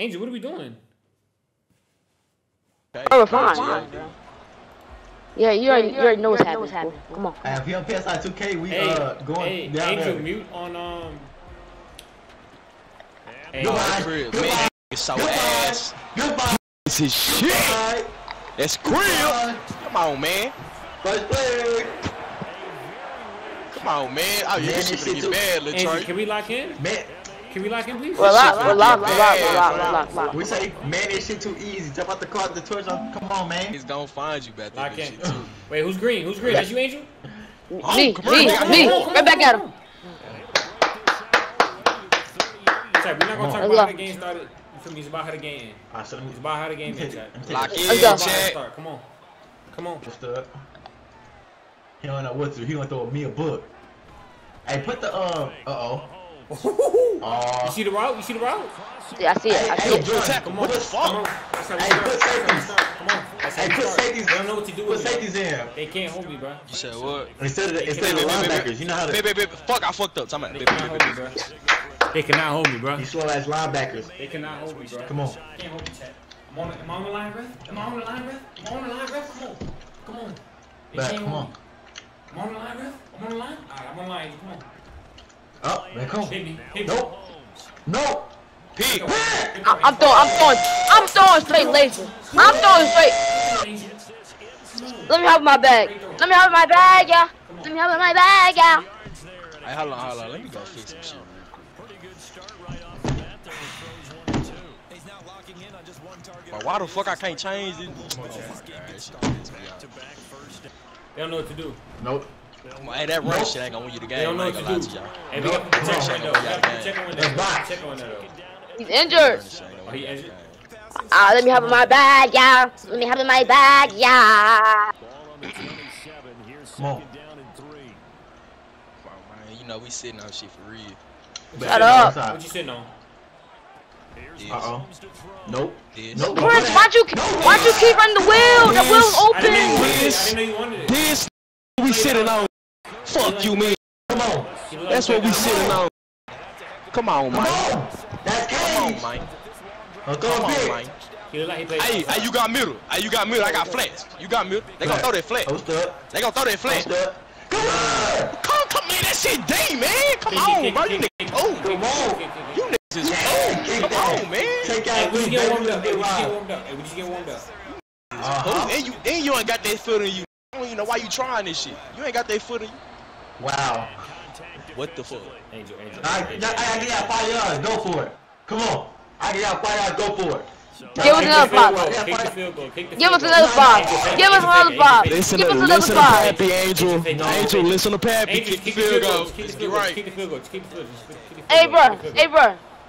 Angel, what are we doing? Oh, we're fine. Yeah, you already know what's happening. Come on. If you're on PSI 2K, we going down Angel, there. Mute on Hey, goodbye. Goodbye. This is shit. Goodbye. That's Krill. Come on, man. Let's play. Come on, man. Oh, yeah, this shit pretty bad, Latrell. Can we lock in? Man. Can we lock in, please? Well, lock. We say, man, this shit too easy. Jump out the car, the torch on. Come on, man. He's gonna find you back there. Lock in. Wait, who's green? Who's green? Is you Angel? Oh, me. Right back at him. We're not gonna talk about how the game started. It's about how the game ends. It's about how the game ends. Lock in, chat. Come on. Come on. Just up. He don't know what to do. He gonna throw me a book. Hey, put the you see the route? You see the route? Yeah, I see it. Hey, I see it. Come on. What the fuck? Come on. Hey, put safeties. Come on. Hey, put safeties. They don't know what to do with it. Put safeties in. They can't hold me, bro. You said what? Instead of the linebackers, you know how to. Baby. Fuck, I fucked up. Time out. They cannot hold me, bro. These slow ass linebackers. They cannot hold me, bro. Come on. I can't hold me, chat. Am I on the line, bro? Am I on the line, bro? Come on. Come on. Am I on the line, bro? I'm on the line? Alright, I'm on the line. Come on. Oh, man, come on. Hit me. Nope. No. Pete. I'm throwing straight laser. I'm throwing straight. Let me have my bag. Let me have my bag, y'all. Hey, hold on. Let me go fix some shit. But why the fuck I can't change it? Oh my God. They don't know what to do. Nope. Hey, that run shit ain't gonna win you the game. They don't know what to do. Hey, we got protection though. Check on that. He's injured. Oh, he injured? Let me have my bag, y'all. Come on. You know we sitting on shit for real. Shut up. What you sitting on? Nope. Prince, why'd you keep running the wheel? The wheel's open. This we sitting on. Fuck you, man. Come on. That's what we sitting on. Come on, man. Come on, man. Hey, you got middle. I got flats. You got middle. They gonna throw that flat. Come on. Come on, man. That shit day, man. Come on, bro. You niggas. Come on. Come on, man. Take out we get warmed up. And you ain't got that foot in you. I don't even know why you trying this shit. You ain't got that foot in you. Wow. What the fuck? Angel. I get out 5 yards. Go for it. Come on. I get out 5 yards. Go for it. Give us another pop. Give us another pop. Listen to Pappy, Angel. Angel, listen to Pappy. Kick the field goal. Kick the field goal.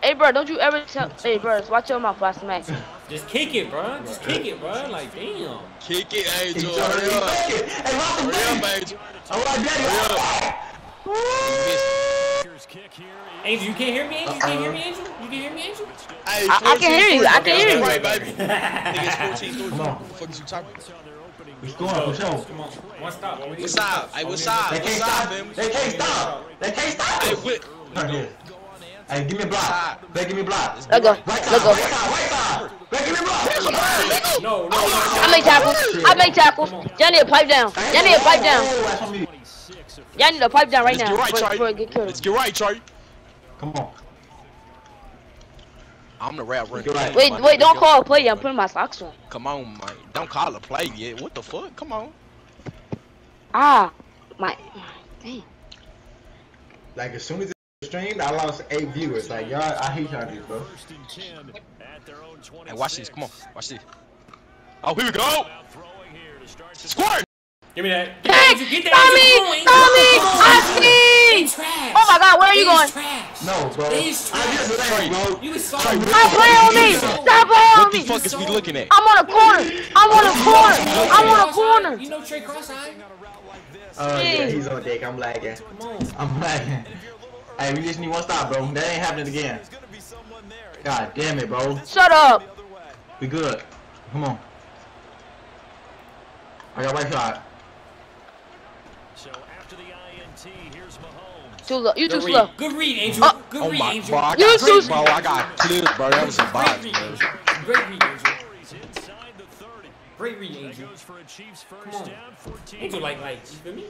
Hey, bro, don't you ever tell. Hey, bro, watch your mouth, I smack. Just kick it, bro. Like, damn. Kick it, Angel. Angel, you can't hear me, Angel? You can hear me, Angel? I can hear you. Right, baby. Come on. What the fuck is you talking about? What's going on? What's up? They can't stop. Hey, give me a block. Let's go. No, no. I made tackles. Y'all need a pipe down. Y'all need a pipe down right now. Let's get right, Charlie. Come on. I'm the rap running. Wait, don't call a play. I'm putting my socks on. Come on, man. Don't call a play yet. What the fuck? Come on. Damn. Like, as soon as streamed, I lost 8 viewers. Like, y'all, I hate y'all dudes, bro. Hey, watch this. Come on. Watch this. Oh, here we go. Squirt! Give me that. Tommy! I see! Oh, my God. Where are you going? No, bro. Stop playing on me! Stop playing on me! What the fuck is we looking at? I'm on a corner! You know Trey Cross-eyed? Yeah, he's on deck. I'm lagging. Hey, we just need one stop, bro. That ain't happening again. God damn it, bro. Shut up. We good. Come on. I got right shot. So after the INT, here's Mahomes. Too low. You too slow. Good read, Angel. Good read, Angel. Bro, I got cleared, bro. That was a box. Great read, Angel. Great read, Angel. Come on. Angel, like, you feel me?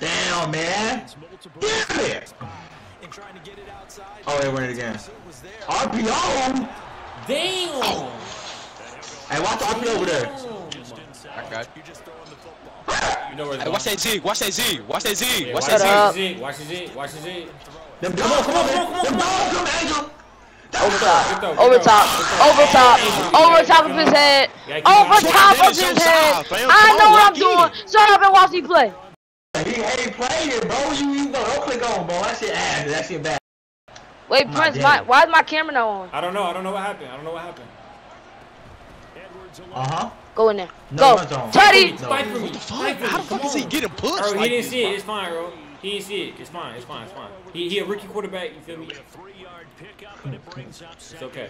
Damn, man. Damn it. Oh, they win it again. RPO. Damn. Hey, watch the RPO over there. I got you. You know where it's going. Watch that Z. Watch that Z. Watch that Z. Watch that Z. Watch that Z. Watch that Z. Them dogs. Come on, come on, come on, come on. Over top, over top, over top, over top of his head, over top of his head. I know what I'm doing. Shut up and watch me play. He ain't playing, bro. You go, don't click on, bro. That shit ass. That shit bad. Wait, Prince, why is my camera not on? I don't know. I don't know what happened. I don't know what happened. Go in there. Go, Teddy. Fight for me. How the fuck is he getting pushed? He didn't see it. It's fine, bro. He didn't see it. It's fine. It's fine. It's fine. He a rookie quarterback. You feel me? It's okay.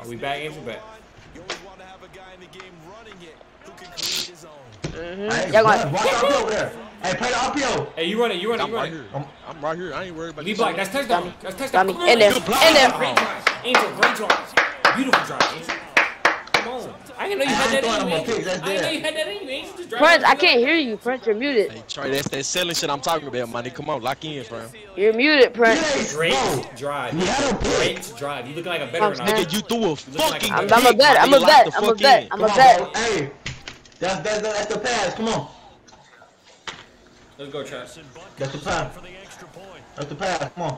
Are we back? Angel back. Y'all over there. Hey, play the RPO. Hey, you run it. You run it. You run it. I'm right here. I ain't worried about you. Black. That's touchdown. That's touchdown. In there. In there. Great drives. Angel, great drives. Beautiful drives, Angel. Come on. I didn't know you had that in you, Angel. I didn't know you had that in you, Angel. Prince, I can't hear you. Prince, you're muted. Hey, Trey, that's that selling shit I'm talking about, money. Come on, lock in, bro. You're muted, Prince. Great drive. Great drive. You look like a veteran. Nigga, you threw a fucking pick. I'm a vet. I'm a vet. I'm a vet. I'm a vet. Hey, that's the pass. Come on. Let's go, Trey. That's the pass. That's the pass. Come on.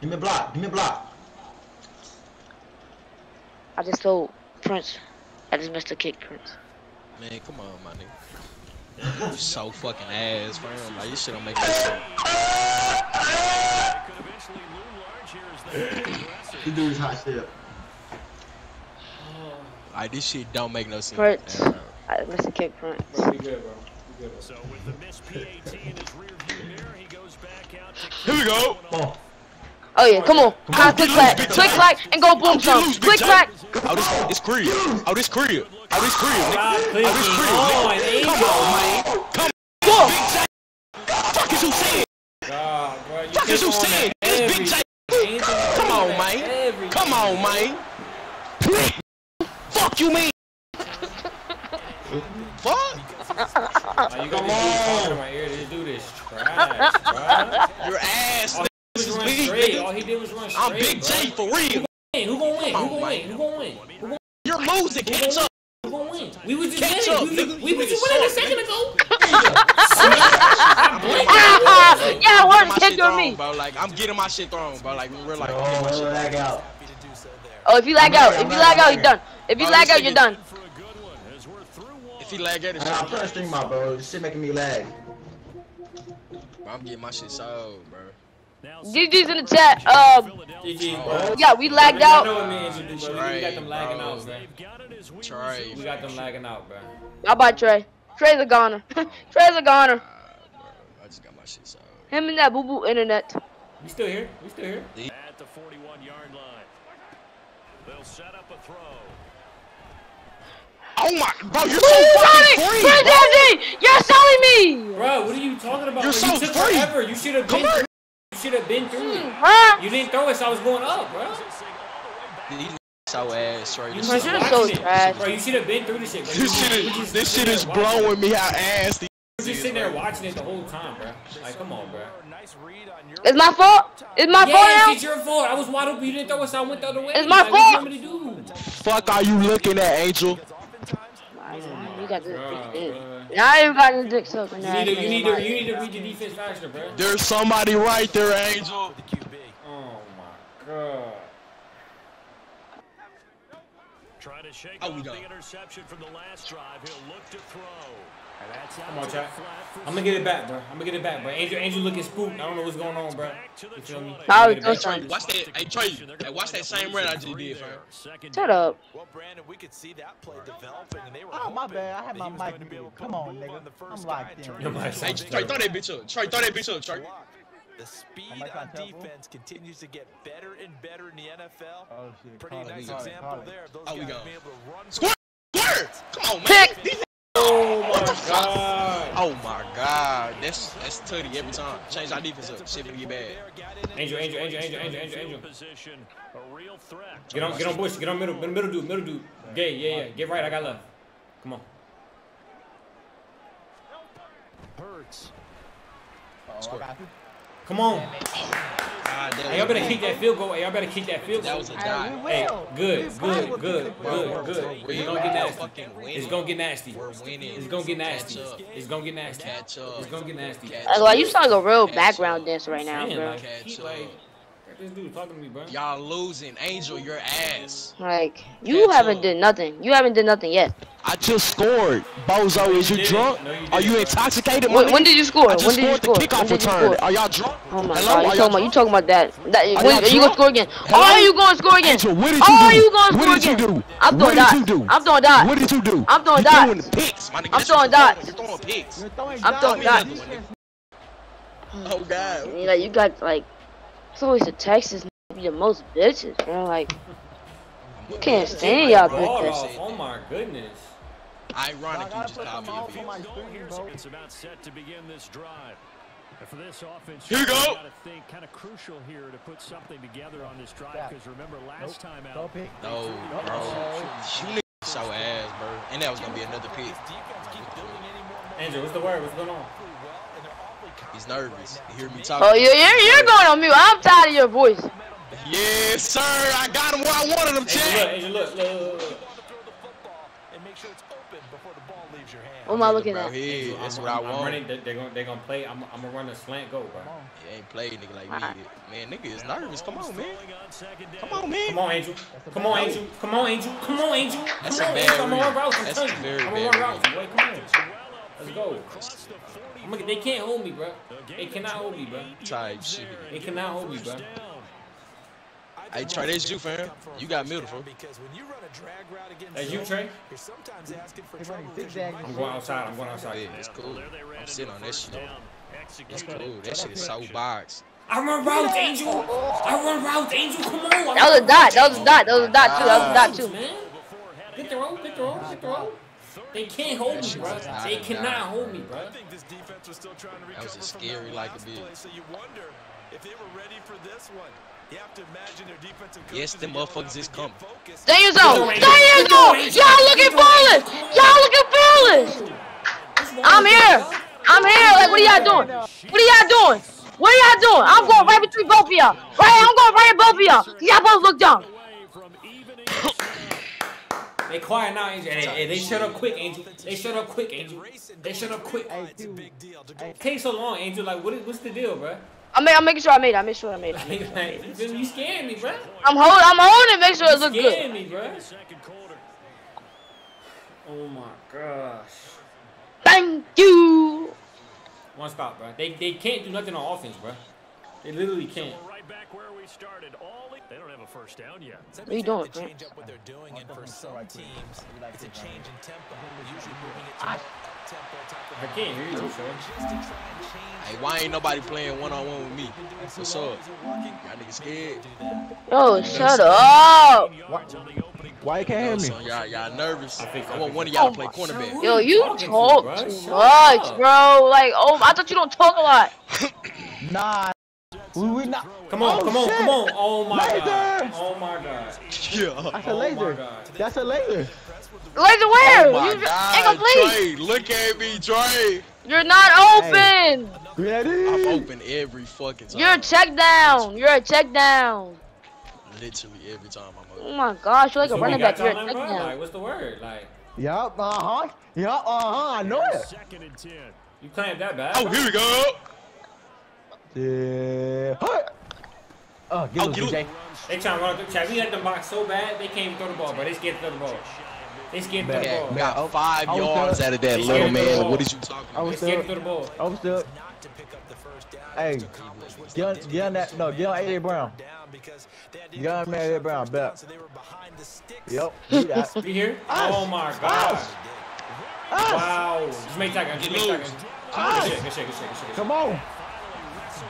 Give me a block. Give me a block. I just told Prince. I just missed a kick, Prince. Man, come on, my nigga. You so fucking ass, man. Like, you shit don't make that sense. You do this hot shit. Like, this shit don't make no sense. Prince. Yeah, I missed a kick, Prince. Bro, we good, bro. We good. So with the missed PAT in his rear view mirror, he goes back out to... Here we go! Oh. Oh yeah, come on. Click clack. Click clack and go boom some. Click clack. Oh, this Creed. Oh, this Creed. Oh, this Creed. Oh, this Creed. Come on, man. Come on. Fuck is you saying? Fuck is you saying? This big J. Come on, man. Come on, man. Fuck you, man. Fuck. You gonna be do this trash, bruh. Your ass. All he did was run straight. I'm Big J for real. Who gonna win? Who gonna win? Who gonna win? Who gonna win? You're losing. Catch up. Who gonna win? We was just winning. We was just winning a second ago. Yeah, we're kicking on me. Like, I'm getting my shit thrown, bro. Like, we're like, oh, if you lag out, you're done. If you lag out, you're done. If you lag out, it's done. I'm trying to stream my bro. This shit making me lag. I'm getting my shit sold, bro. GG's in the chat. Yeah, we lagged out. We got them lagging out, bro. We got them lagging out, bro. How about Trey? Trey's a goner. Trey's a goner. I just got my shit sold. Him and that boo boo internet. We still here. We still here. At the 41-yard line, they'll set up a throw. Oh my, bro, you're so fucking free! Prince Angie, you're selling me! Bro, what are you talking about? You're so free! You should have been. Should have been through it. Huh? You didn't throw it, so I was going up, bro. These so ass, right? You should have so trash. Bro, you should have been through this shit. Bro. This shit is blowing me out ass. You just sitting there watching it the whole time, bro. Like, come on, bro. It's my fault. It's my fault now. It's your fault. I was wide open. You didn't throw it, so I went the other way. It's my fault. Fuck, are you looking at Angel? You got this dick soaking. You need to read your defense faster, bro. There's somebody right there, Angel. Oh my god. Try to shake off the interception from the last drive. He'll look to throw. Come on, chat. I'm gonna get it back, bro. I'm gonna get it back, bro. Angel looking spooked. I don't know what's going on, bro. You feel me? Watch that. Hey, Trey, watch that same run I just did, bro. Shut up. Well, Brandon, we could see that play develop, and they were open. Oh, my bad. I had my mic muted. Come on, nigga. I'm locked in. Hey, Trey, throw that bitch up. Trey, throw that bitch up, Trey. The speed on defense continues to get better and better in the NFL. Pretty nice example there. Those guys being able to run. Squirt! Squirt! Come Oh, pick! These oh my god. Oh my god. That's tutty every time. Change our defense up. Shit gonna get bad. Angel. Get on Bush. Get on middle dude. Yeah. Get right, I got left. Come on. Hurts. Come on. Hey, y'all better kick that field goal. That was a dive. Hey, good. It's gonna get nasty. It's gonna get nasty. Like, you sound like a real background dance right now, bro. This dude talking to me, bro. Y'all losing, Angel, your ass. Like, you haven't did nothing. You haven't did nothing yet. I just scored. Bozo, is you drunk? Are you intoxicated? When did you score? I just scored the kickoff return. Are y'all drunk? Oh my god, you talking about that? Are you gonna score again? Are you gonna score again? Are you gonna score again? I'm throwing dots. What did you do? I'm throwing dots. I'm throwing dots. Oh god. Like, you got like. It's always the Texas be the most bitches, bro. Like, you can't stand y'all bitches. Oh my goodness. Ironic, you just got me. It's about set to begin this drive. For this offense, here you go. Got to think kind of crucial here to put something together on this drive, because remember last time out. No, bro. So ass, bro. And that was gonna be another pick. Andrew, what's the word? What's going on? He's nervous. You hear me talking? Oh, you're going on mute. I'm tired of your voice. Yes, sir. I got him where I wanted him, Chad. Hey, look. What am I looking at? Yeah, that's what I want. They're gonna play. I'm gonna run a slant goal, bro. You ain't played, nigga, like me. Man, nigga is nervous. Come on, Angel. That's a bad read. That's a very bad read. Come on. Let's go. They can't hold me, bro. They cannot hold me, bro. Hey, Trey, that's you, fam. You got middle, bro. That's you, Trey? I'm going outside. Yeah, it's cool. I'm sitting on that shit. It's cool. That shit is so boxed. I run routes, Angel. Come on. That was a dot, too. Get the roll. They can't hold me, bro. They cannot hold me, bro. That was scary like a bitch. Yes, the motherfuckers is coming. Stay in zone. Y'all looking foolish. I'm here. Like, what are y'all doing? I'm going right between both of y'all. Y'all both look down. They quiet now, Angel. They shut up quick, Angel. It takes so long, Angel. Like, what's the deal, bro? I'm making sure I made it. You scared me, bro. I'm holding. Make sure it looks good. You scared me, bro. Oh my gosh. Thank you. One stop, bro. They can't do nothing on offense, bro. They literally can't. Back where we started. They don't have a first down yet. They don't change up what they're doing, and for some teams, it's a change in tempo. Usually moving it to tempo. I can't hear you, sir. Hey, why ain't nobody playing one-on-one with me? What's up? Y'all niggas scared? Oh, shut up! Why you can't hear me? Y'all nervous? I want one of y'all to play cornerback. Yo, you talk too much, bro. Like, oh, I thought you don't talk a lot. Nah. We not. Come on. Oh my god. Yeah. That's a laser. Oh, that's a laser. Laser where? Oh, you just ain't gonna play. Trey, look at me, Trey. You're not open. Ready? I'm open every fucking time. You're a check down. Literally every time I'm open. Oh my gosh, you're like a running back. You're a check down. Like, what's the word? Like. Yup. I know it. You playing that bad? Oh, here we go. Yeah. Oh, get loose, DJ. They trying to run through Chad. We had the box so bad, they can't even throw the ball, bro. They scared to throw the ball. Got 5 yards out of that little man. What did you talking about? They scared to throw the ball. Hey, get on A.J. Brown. Get on A.J. Brown, bet. Yep, do that. You hear? Oh, my God. Wow. Just make that guy. Good shit. Come on.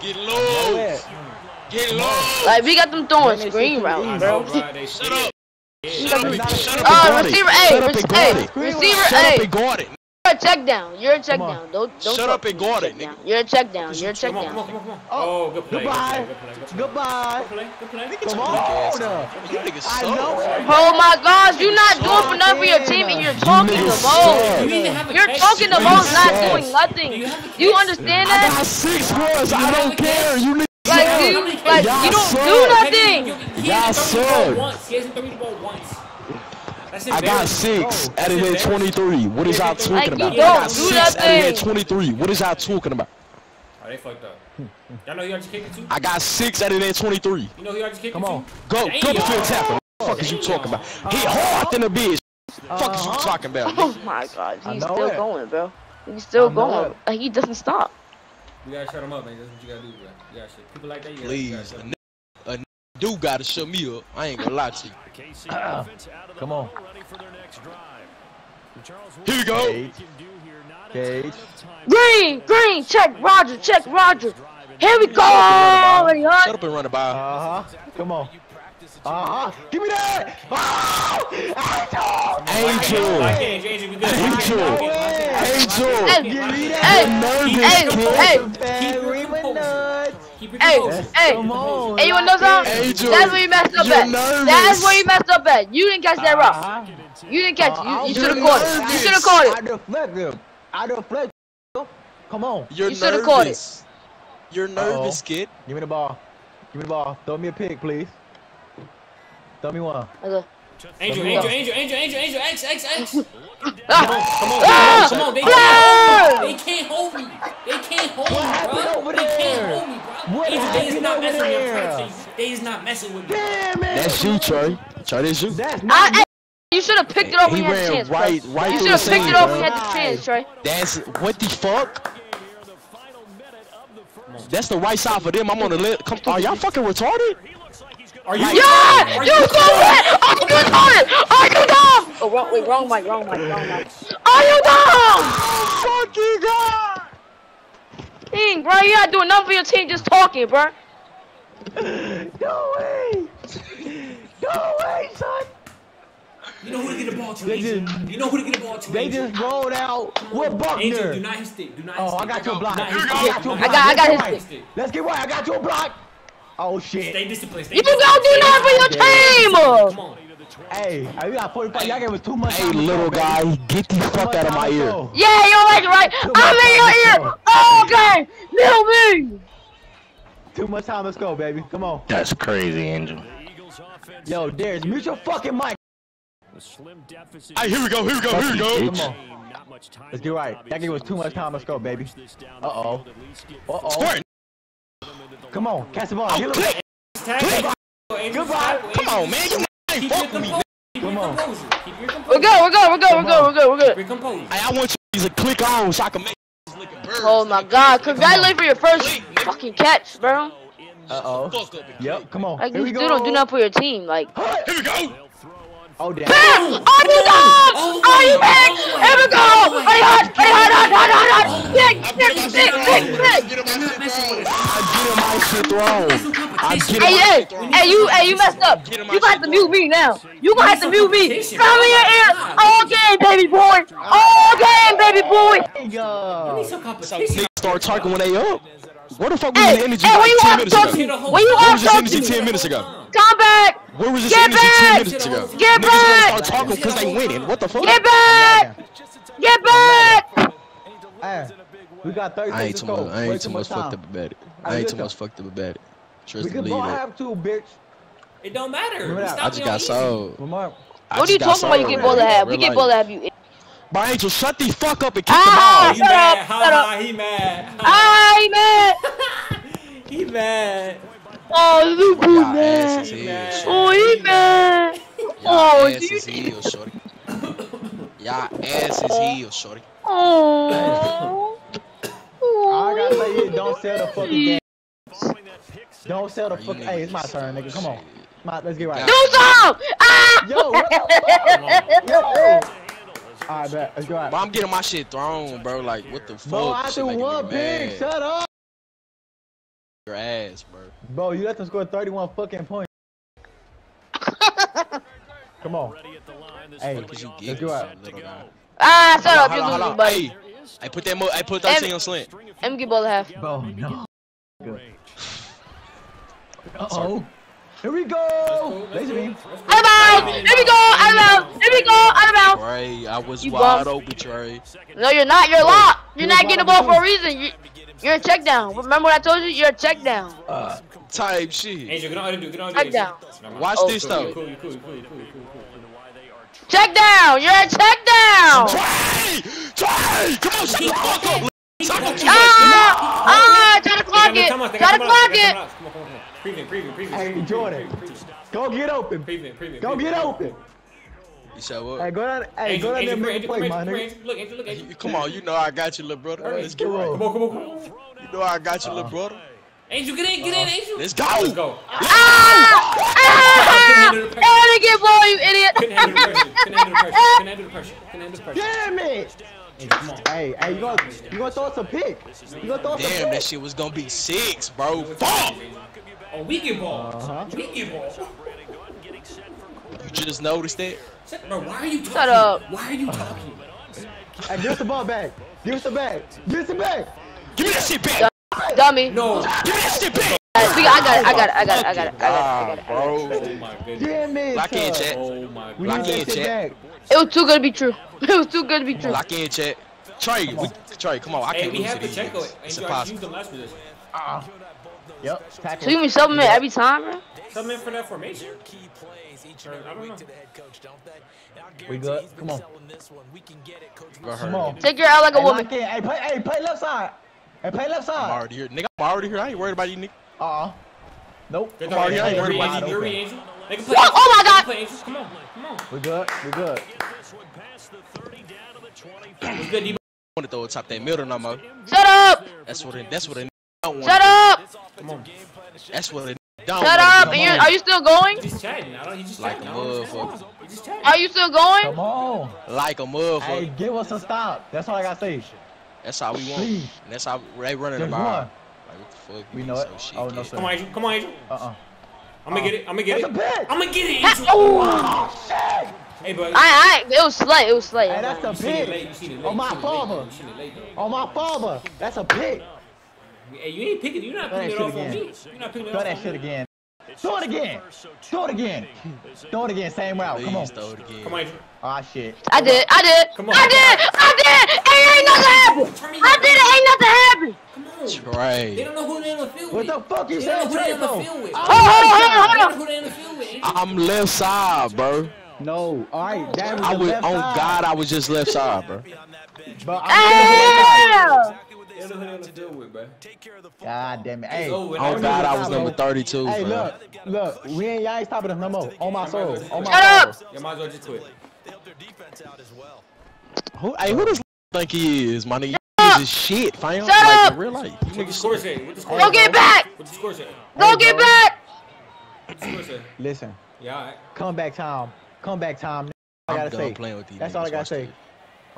Get low. Like, we got them throwing screen routes, bro. Shut up. Shut up and guard it. Receiver A. You're a check down. You're a check down. Don't shut up and guard it, nigga. You're a check down. You're a check down. Come on. Oh, good play. Goodbye. Come on. Oh my gosh, you're not doing enough for your team and you're talking the most. You're talking the most, not doing nothing. Do you understand that? I got 6 words. I don't care. You need to you don't do nothing. He hasn't thrown the ball once. I got 6 out of their 23. What is y'all talking about? I got 6 out of their 23. What is y'all talking about? Oh, they fucked up. Y'all know who y'all just kicked it to? I got 6 out of their 23. You know who y'all just kicked it to? Come on. Go. Go to field tackle. What the fuck is you talking about? He hard in the bitch. What the fuck is you talking about? Oh my god. He's still going, bro. He's still going. He doesn't stop. You gotta shut him up, man. That's what you gotta do, bro. You gotta shut people like that. Please. Dude gotta shut me up. I ain't gonna lie to you. Come on. Here we go. Cage. Green. Check Roger. Here we go. Shut up and run the ball. Come on. Give me that. Angel. Hey, you wanna know something? Angel, that's where you messed up at. That's where you messed up at. You didn't catch that rock. You didn't catch it. You should have caught it. You should have caught it. I deflect him. Come on. You should have caught it. You're nervous, kid. Give me the ball. Throw me a pick, please. Throw me one. Okay. Angel, X. Come on, They can't hold me, bro. They is not messing with me. Damn it. That's you, Troy. That's you. You should have picked it up when you had the chance, right. You should have picked it up when you had the chance, Troy. That's, what the fuck? That's the right side for them. I'm on the left. Are y'all fucking retarded? Are you dumb? Oh, wrong mic. Are you dumb? Fucking god! King, bro, you gotta do enough for your team just talking, bro. Go away, son! You know who to get the ball to, They just rolled out with Buckner. Angel, do not hit stick, I got you a block. I got his stick. Let's get right, I got you a block. Oh shit! Stay disciplined. You don't do nothing for your team. Come on. Hey, I got 45. Y'all gave us too much. Hey, little guy, get the fuck out of my ear. Yeah, you're right. I'm in your ear. Okay, little me. Too much time. Let's go, baby. Come on. That's crazy, Angel. Yo, Darius, mute your fucking mic. Hey, here we go. Come on. Let's get right. Y'all gave us too much time. Let's go, baby. Uh oh. Come on, catch the ball. Click. Goodbye. Come on, man. You ain't fuck with me. Come on. We're good. Recompose. I want you to click on so I can make this licking bird. Oh my god. Congratulations for your first fucking catch, bro. Yep, come on. Like, you still don't do nothing for your team. Like, here we go. Oh, damn. Hey, you messed up. You gonna have to mute me now. You gonna have to mute me. Come in your ear. All game, baby boy. Niggas start talking when they up. Where the fuck was the energy 10 minutes ago? Where was this energy 10 minutes ago? Come back. Where was this energy 10 minutes ago? Get back. Niggas start talking because they winning. What the fuck? Get back. Hey, we got 30 seconds to go. I ain't too much fucked up about it. We can ball have to, bitch. It don't matter. I just got sold. What are you talking about? You get ball to have. We get ball to have you. My Angel, shut the fuck up and kick the ball. He mad. Oh, look who's mad. Oh, he mad. Oh, Y'all ass is healed, shorty. Oh. All I gotta say is don't sell the fucking game. Don't sell the fucking. Hey, it's my turn, nigga. Come on. Let's get right. Do something! Alright, bet. Let's go out. But I'm getting my shit thrown, bro. Like, what the fuck? Bro, I threw one big. Shut up. Your ass, bro. Bro, you let them score 31 fucking points. Come on. Hey, let's go out. Ah, shut up, you're losing, buddy. Hey, put that thing on slant. MG ball half. Oh, no. Good. Uh-oh. Here we go! Laser beam. Out of bounds! Here we go! Out of bounds! Here we go! Out of bounds! Trey, I was wide open, Trey. No, you're not. You're locked. You're not getting the ball for a reason. You're a check down. Remember what I told you? You're a check down. Type shit. Angel, get on how to do. Get on how to do. Check down. Watch this, though. Check down! You're a check down! Trey! Trey! Come on, shut the fuck up! Ah! Try to clock it! Try to clock it! Preview. Hey, Jordan, go get open. Go get open. You said what? Hey, go down. Hey, go down there and make a play, my nigga. Look, come on, you know I got you, little brother. Let's get right. Come on. You know I got you, little brother. Angel, get in, Angel. Let's go. Let's go. Let me get ball, you idiot. Can handle the pressure. Damn it. Hey, you gonna throw us a pick? You gonna throw us a pick? Damn, that shit was gonna be 6, bro. Fuck. Oh, we get ball. We get ball. You just noticed that? Bro, why are you talking? Shut up. Why are you talking? Hey, give us the ball back. Give me that shit back. Dummy. No. Give me that shit back. I got it. Bro. Oh my goodness. Damn it. Lock in, chat. Oh my goodness. Lock in, chat. It was too good to be true. Lock in, chat. Trey, come on. I can't lose it. It's impossible. Yep. So you mean subbing in every time, bro? Subbing in for that formation? I don't know. We good? Come on. Come on. Take your out like a woman. Hey, play left side. I'm already here. Nigga, I'm already here. I ain't worried about you, nigga. Nope. I'm already here. I ain't worried about you, Angel. Oh, my God. Come on. We good. It's good. You want to throw a top that middle number. Shut up. That's what it is. Shut up! That's what it don't. Shut up! Are you still going? Like a motherfucker. Are you still going? Come on! Like a motherfucker. Hey, give us a stop. That's all I gotta say. That's how we want. Please. And that's how they running the ball. Like what the fuck? We know it. Oh no, sir. Come on, Angel. I'm gonna get it. I'm gonna get it, Angel. Oh shit! Hey, buddy. It was slight. Hey, that's a pick. On my father. That's a pick. Hey, you ain't picking. You're not picking it off on me. Throw that shit again. Throw it again. Throw it again. Same route. Come on. Come on. Ah, shit. I did. Come on. I did. Ain't nothing happened. Come on. Trey. They don't know who they in the field with. What the fuck you saying, Trey? Hold on. I'm left side, bro. No. All right. That was left side. Oh God, I was just left side, bro. Damn. God damn it. Hey, oh God, I was number 32. Hey, bro. Look, y'all ain't stopping us no more. On my soul. Shut up! You might as well just quit. Who does think he is, my nigga? This shit, fam. Shut up! In real life. Go get back! Go get back! Listen. Yeah. Comeback time. I gotta say. That's all I gotta say.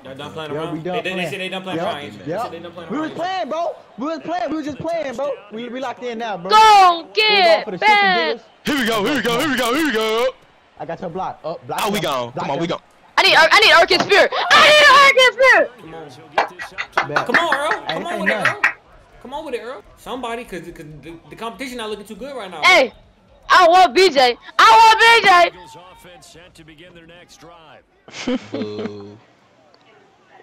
Y'all done playing around? They said they done playing around. We was playing, bro. We was just playing, bro. We locked in now, bro. Go get back. Here we go. I got your block. Oh, we gone. Come on, we gone. I need Arcus Spirit. Come on, Earl. Somebody, cause the competition not looking too good right now. Hey, I want BJ.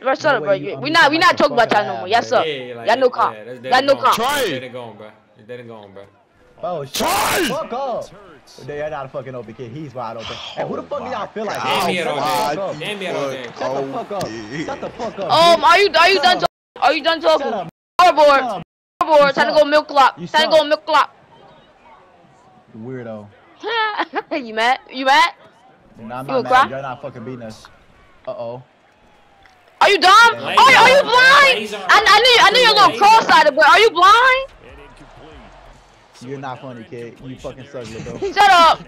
Bro, shut up, bro. We not talking about y'all no more. Yes, sir. Y'all no comp. Y'all no comp. They're gone, bro. Oh, shit. Fuck up. They're not a fucking open kid. He's wide open. Hey, who the fuck do y'all feel like? Damn, Shut the fuck up. Are you done talking? Powerboard. Time to go milk clock. Weirdo. You mad? Nah, I'm not mad. Y'all not fucking beating us. Uh-oh. Are you dumb? Are you blind? I knew you're a little cross-eyed, but are you blind? You're not funny, kid. You fucking suck, bro. Shut up!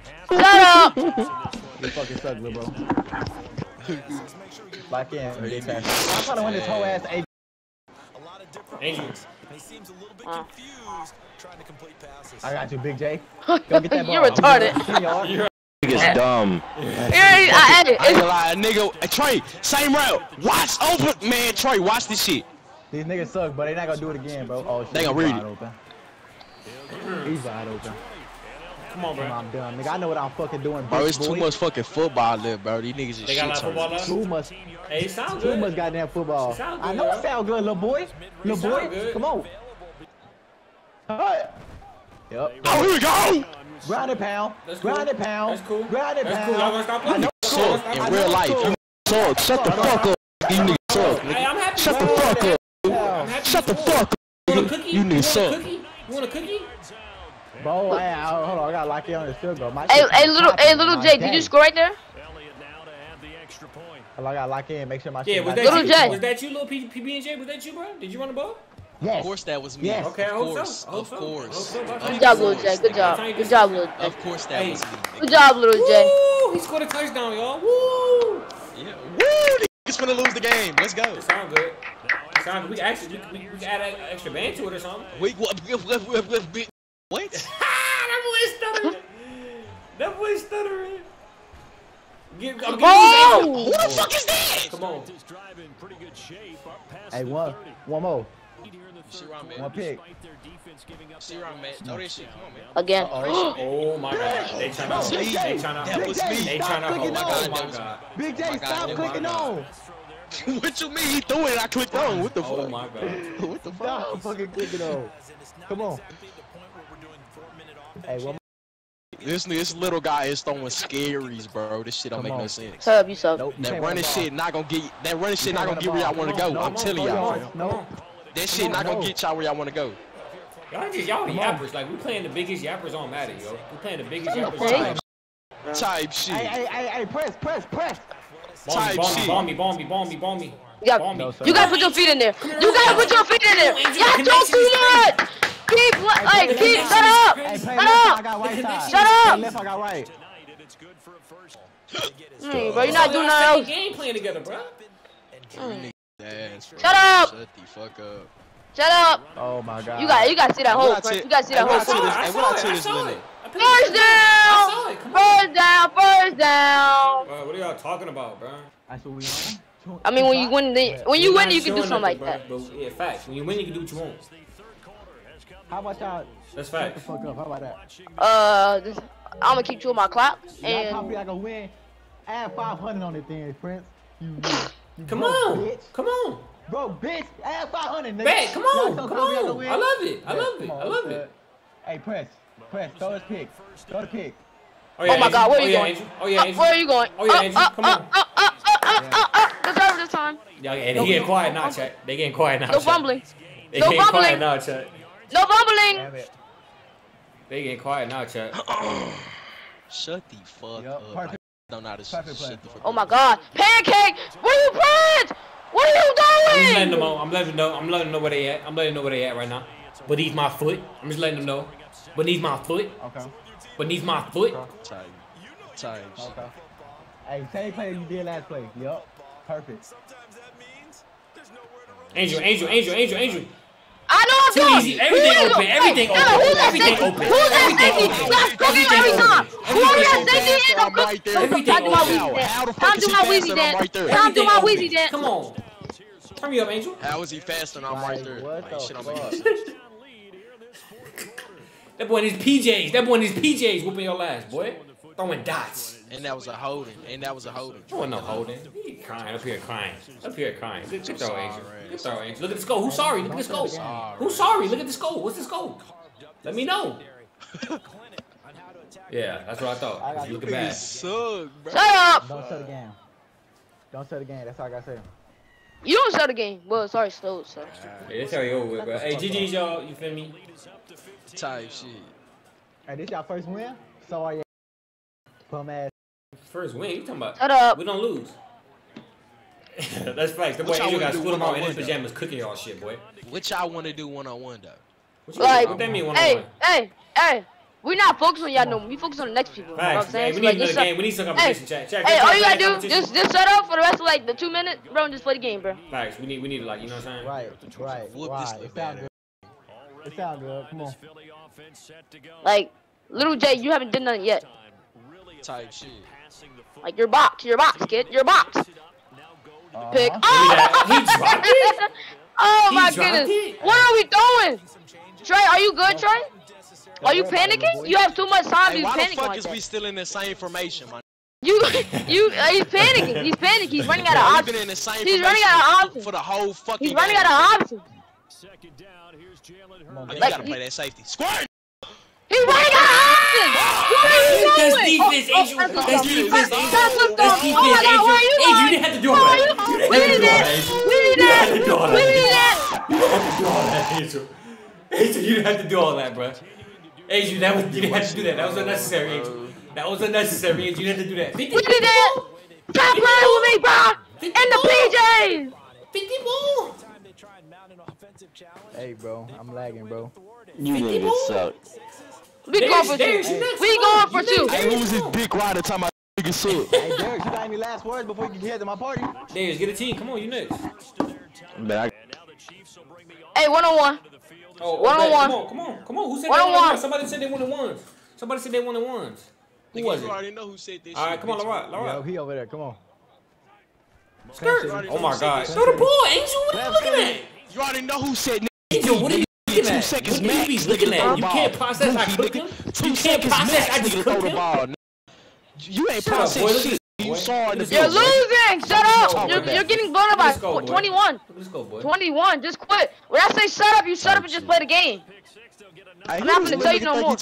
You fucking suck, bro. Lock in. I'm trying to win this whole ass. Angels. He seems a little bit confused, trying to complete passes. I got you, Big J. Go get that ball. You're retarded. nigga's dumb. I ain't gonna lie, nigga. Trey, same route. Watch open, man. Trey, watch this shit. These niggas suck, but they not gonna do it again, bro. Oh shit, they gonna read it. Open. He's wide open. Come on, bro. I'm done, nigga. I know what I'm fucking doing, bro. It's too much fucking football there, bro. These niggas is shit turns. Too much. Hey, it sounds good. Too much goddamn football. Good, I know it sounds good, little boy. Little boy, come on. All right. Yep. Oh, here we go. Ground and pound. Ground and pound. Ground and pound. You suck in real life. You suck. Shut the fuck up. You niggas suck. Shut the fuck up. Shut the fuck up. You niggas suck. You want a cookie? Bro, hey, hold on, I gotta lock you on the field goal. Hey, little Jake, did you score right there? I gotta lock in, make sure my shit. Little Jake, was that you, little PB&J? Was that you, bro? Did you run the ball? Yes. Of course, that was me. Yes. Okay, of course. Good job, little Jake. Good job. Good job, little Jake. Of course, that was me. Good job, little Jake. Woo! He scored a touchdown, y'all. Woo! Yeah. Woo! He's gonna lose the game. Let's go. That sounds good. We actually we add an extra band to it or something. What? That boy stuttering. That boy stuttering. Oh! Who the fuck is that? Come on. Hey, one more. One pick. Again. Oh my god. They trying to. That was me. They trying to. Oh my god. Big J, stop clicking on. What you mean? He threw it. I clicked on. What the fuck? Oh my god. What the fuck? Stop fucking clicking on. Come on. Hey, one this little guy is throwing scaries, bro. This shit don't make no sense. Sub, you sub. Nope, that running shit not gonna get. That running shit not gonna get where y'all wanna go. I'm telling y'all. No. That shit not gonna get y'all where y'all wanna go. Y'all just y'all yappers. Like we playing the biggest yappers on Madden, yo. We playing the biggest yappers. Type shit. Hey, press. Type shit. Bomb me. You gotta put your feet in there. You gotta put your feet in there. Y'all don't do that. Keep, like, shut up! Bro, you're not doing nothing else. Game playing together, bro. Shut up! Shut the fuck up! Shut up! Oh my god! You gotta see that hole, bro. You gotta see that hole. First down! What are y'all talking about, bro? That's what we want. I mean, when you win, you can do something like that. Yeah, facts. When you win, you can do what you want. How about y'all? That's fact. The fuck up. How about that? I'm gonna keep you on my clock. And y'all probably gonna win. Add 500 on it, then, Prince. You come on, bitch. Come on, bro, bitch. Add 500, nigga. Bet. Come on. I love it. I love it. Hey, Prince, throw his pick. Throw the pick. Oh, yeah, oh my God, where are you going? Oh yeah, Angel. Come on. It's over this time. Yeah, and he getting quiet now, chat. They getting quiet now. No bumbling. No bumbling now, chat. No bumbling! They getting quiet now, chat. Shut the fuck up. Perfect. I don't know how to shut the fuck up. Oh my god. Pancake! Where you playing? What are you doing? I'm letting them know. I'm letting them know where they at. I'm letting them know where they at right now. Beneath my foot. I'm just letting them know. Beneath my foot. Okay. Beneath my foot. Times. Okay. Hey, same play you did last play. Yup. Perfect. Angel. I know I'm doing. Everything open. Who's that stinky? I'm doing my Wheezy dance. Come on. Turn me up, Angel. How is he faster? I'm right there. Like, shit, I'm gonna that boy in his PJs. Whooping your ass, boy. Throwing dots. And that was a holding. Oh, no holding. He crying. Up here crying. Good throw, Angel. Look at this goal. Who's sorry? Look at this goal. What's this goal? Let me know. Yeah, that's what I thought. Looking bad. Shut up! Don't shut the game. That's all I gotta say. You don't shut the game. Well, sorry, slow, sir. Yeah, that's how you over with, bro. Hey, GG's, y'all. You feel me? Type shit. Hey, this y'all first win? So yeah. Bum ass. First win, you talking about? Shut up. We don't lose. That's facts. The boy Angel got schooled out in his pajamas cooking y'all shit, boy. What y'all want to do one-on-one, though? What that mean one-on-one? Hey. We not focused on y'all no more. We focus on the next people. Facts. You know what I'm saying? We need another game. We need some competition, chat. Hey, all you got to do, just shut up for the rest of, like, the 2 minutes, bro, and just play the game, bro. Facts. We need like, you know what I'm saying? Right. It sound good. Come on. Like, little Jay, you haven't done nothing yet. type shit. Like your box, kid, your box. Pick. Oh, yeah. He dropped it. Oh my goodness! It? What are we doing? Trey, are you good, Trey? Are you panicking? You have too much time. Hey, why the fuck like is that? We still in the same formation, man? He's panicking. He's panicking. He's running out of options. He's running out of options for the whole fucking. He's running out of options. Second down. Here's Jalen Hurts. You gotta play that safety. Squad. He's running out of options. That's defense, Angel. You didn't have to do it. We did that. You didn't have to do all that, Angel. Angel, you didn't have to do all that, bro. Angel, that was you didn't have to do that. That was unnecessary, Angel. That was unnecessary, Angel. You didn't have to do that. We did that. Stop playing with me, bro. And the PJs. 50 ball. Hey, bro. I'm lagging, bro. You really suck. We going for two. We going for two. Hey, who was this big rider talking about niggas suck? Hey, Derek, you got any last words before you can head to my party? Darius, get a team. Come on, you next. Hey, 1-on-1. Oh, 1-on-1. Come on. Who said they 1-on-1? Somebody said they 1-on-1s. Somebody said they 1-on-1s. Who was it? Already know who said this. All right, come on, Laura. Yo, he over there. Come on. Skirt. Oh my God. Throw the ball, Angel. What are you looking at? You already know who said. Angel, what are you? 2 seconds, man. He's looking at. You can't process. I cook him. You can't process. I just cook him. You ain't processing shit. You saw in the You're losing. Shut up. You're getting blown up by 21. Let's go, boy. 21. Just quit. When I say shut up, you shut up and just play the game. I'm not gonna tell you no more.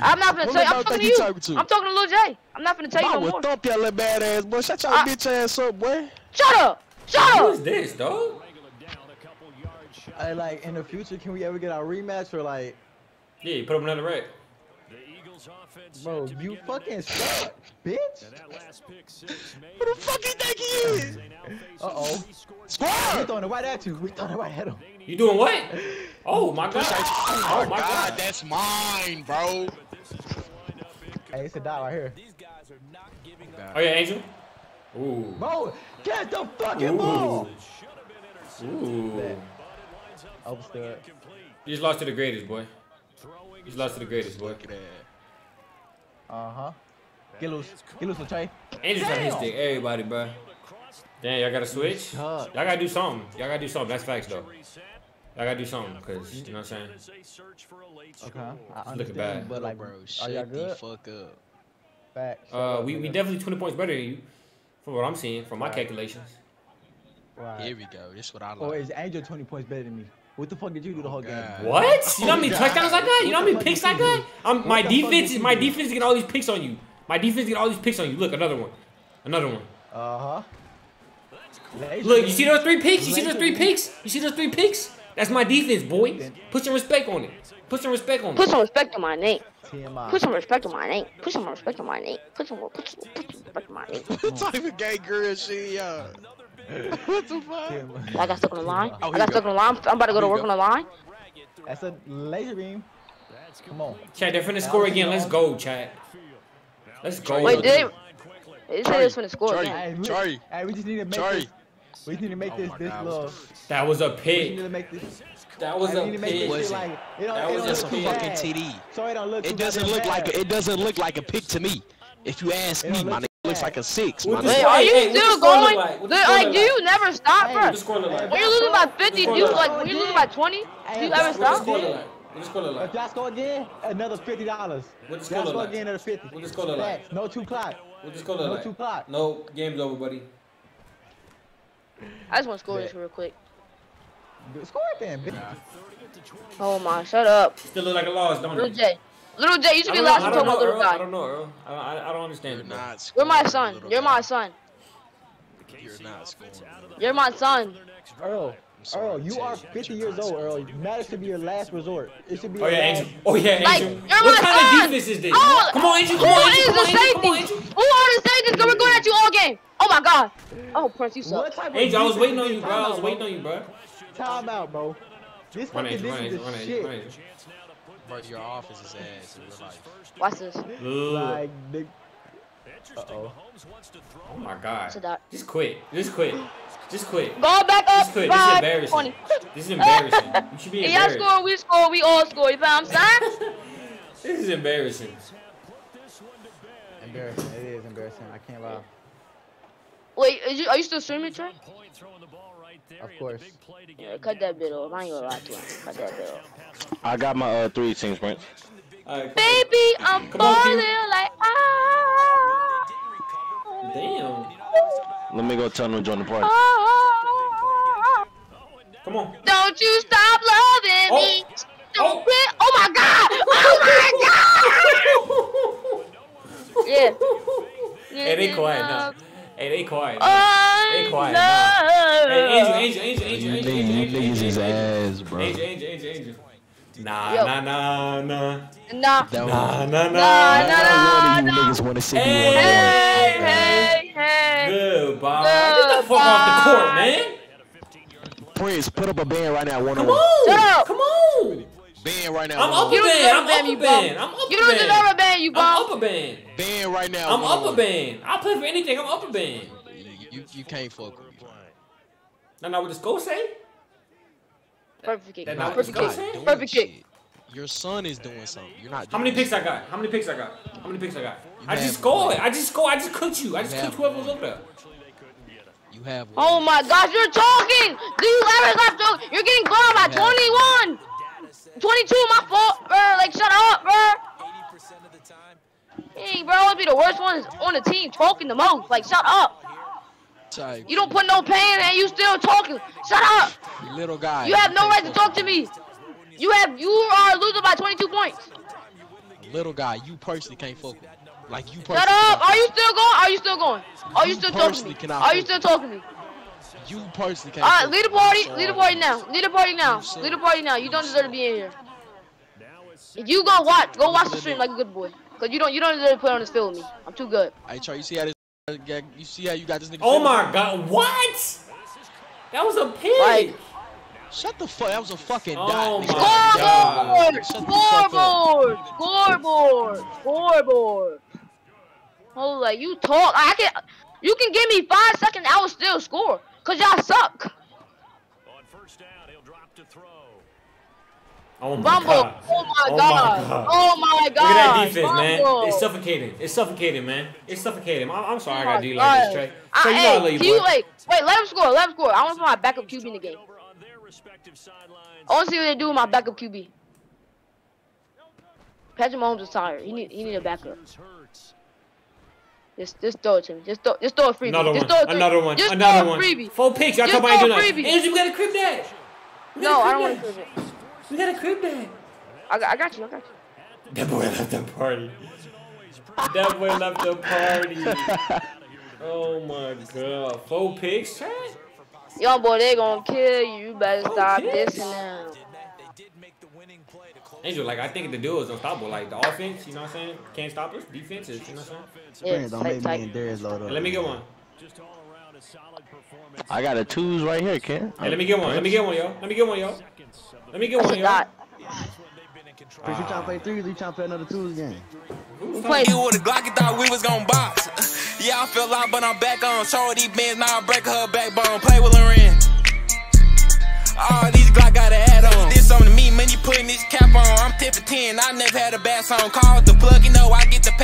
I'm not gonna tell you. I'm talking to you. I'm talking to Lil J. I'm not gonna tell you no more. I will thump your little bad ass, boy. Shut your bitch ass up, boy. Shut up. Shut up. Who is this, dog? I, like in the future, can we ever get our rematch or like? Yeah, you put up another rack. Bro, you fucking suck, bitch. Who the fuck you think he is? Uh oh. Squad. We throwing it right at you. We throwing it right at him. You doing what? Oh my God. Oh my God, that's mine, bro. Hey, it's a dot right here. Oh yeah, Angel. Ooh. Bro, get the fucking ball. Ooh. You just lost to the greatest, boy. You just lost to the greatest, boy. Uh-huh. Get loose. Get loose with Trey. Angel's trying to hit stick everybody, bro. Damn, y'all gotta switch? Y'all gotta do something. Y'all gotta do something. That's facts, though. Y'all gotta do something, because, you know what I'm saying? Okay. I looking bad. But, like, bro, shut the fuck up. Facts. We definitely 20 points better than you, from what I'm seeing, from my calculations. Right. Here we go. This is what I like. Or is Angel 20 points better than me? What the fuck did you do the whole game? What? You know how many touchdowns I got? You know how many picks I got? My defense get all these picks on you. Look, another one. Uh-huh. Look, you see those 3 picks? You see those 3 picks? That's my defense, boy. Put some respect on it. Put some respect on my name. Put some respect on my name. Put some respect on my name. What type of gay girl she, What the fuck? Yeah, I got stuck on the line. Oh, I got stuck on the line. I'm about to go to work on the line. That's a laser beam. Come on. Chad, they're finna score again. Let's go, Chad. Let's go. Wait, did they say they're finna score again? Hey, we just need to make this. We need to make this little. That was a pick. We need to make this. That was a pick. Like, that was just a fucking TD. So it don't look. It doesn't look like. It doesn't look like a pick to me. If you ask me, my nigga. Looks like a 6. Wait, are you still going? Like, do you never stop, bro? When you're losing by 50, do you like? When you're losing by 20, do you ever stop? If y'all score again, another $50. If y'all score again, another 50. We'll just call it like. No 2 o'clock. We'll just call it like. No 2 o'clock. No, game's over, buddy. I just want to score this real quick. Score it then, bitch. Oh my, shut up. Still look like a loss, don't it? Little J, you should be laughing to my little guy. I don't know, Earl. I don't understand. You're not. You're my son. You're my son. You're not scoring. You're my son. Earl, you are 50 years old, Earl. Matters should be your last resort. It should be. Oh yeah, Angel. Oh yeah, Angel. Like, you're my son. What kind of defense is this? Oh, come on, Angel. Who is the safety? Who are the safeties? We're going at you all game. Oh my God. Oh, Prince, you suck. Angel, I was waiting on you, bro. Time out, bro. This fucking defense is shit. But your office is ass in real life. Watch this. Like, big. Uh-oh. Oh my God. Just quit. Just quit. Go back up. Just quit. This is embarrassing. 20. This is embarrassing. You should be embarrassed. Y'all score, we score, we all score. You know what I'm saying? This is embarrassing. embarrassing. It is embarrassing. I can't lie. Wait, are you still streaming, Trey? Of course. Yeah, cut that bit off. I ain't gonna lie to you. Cut that bit off. I got my 3 teams, Prince. Right, baby, I'm falling like ah. Damn. Let me go tell them to join the party. Ah. Come on. Don't you stop loving me. Don't quit. Oh my God. Oh my God. Yeah. It ain't quiet now. Hey, they quiet. They quiet. Nah. Hey, Angel. Nah. Hey. Goodbye. Get the fuck off the court, man. Prince, put up a band right now. Come on. Band right now. I'm up a band. You don't deserve a band, you bum. I'm up a band. Band right now. I'm up a band. I'll play for anything. I'm up a band. You can't fuck with me. That's not what the score say. Perfect kick. Perfect kick. Your son is doing something. You're not. How many picks I got? I just scored. I just cooked you. I just cooked whoever was up there. You have. Oh my gosh, you're choking. Do you ever stop choking? You're getting gone by 21. 22, my fault, bro. Like, shut up, bro. 80% of the time. Dang, bro, I would be the worst one on the team talking the most. Like, shut up. Sorry. You don't put no pain and you still talking. Shut up. You little guy. You have no right to talk to me. You are losing by 22 points. Little guy, you personally can't fuck with. Like, you personally. Shut up. Are you still going? Are you still talking to me? Are you still talking to me? You personally can't. All right, lead the party now. You don't deserve to be in here. You go watch the stream like a good boy. Cause you don't deserve to put on this field with me. I'm too good. Hey, Trey, you see how you got this nigga. Oh my God, what? That was a pig. Like, shut the fuck. That was a fucking dot. Scoreboard. Oh, like you talk. You can give me 5 seconds. I will still score. Cause y'all suck. On first down, he'll drop to throw. Oh my God. Oh my God. Look at that defense, man. It's suffocating, man. I'm sorry I got D like this, Trey. Wait, let him score. I want to put my backup QB in the game. I want to see what they do with my backup QB. Patrick Mahomes is tired. He need a backup. Just throw it to me. Just throw a freebie. Another one. 4 picks. Y'all come out and do nothing. Angel, we gotta crib that. No, I don't want to crib that. We gotta crib that. I got you. That boy left the party. Oh my God. 4 picks, Chad? Yo, boy, they gonna kill you. You better stop this now. Angel, like, I think the duo is unstoppable. Like, the offense, you know what I'm saying? Can't stop us. Defense is, you know what I'm saying? Yeah, don't make me and Darius load up. Let me get one. I got a 2s right here, Ken. Hey, let me get one, yo. Chris, you trying to play 3s, you trying to play another 2s game. We played you with a Glock, you thought we was gonna box. Yeah, I fell out, but I'm back on. Show these bands, now I break her backbone. Play with her in. All these Glock gotta add on. This something to me, man, you putting this cap on. I'm 10 for 10, I never had a bad song. Call the plug, you know, I get the pay.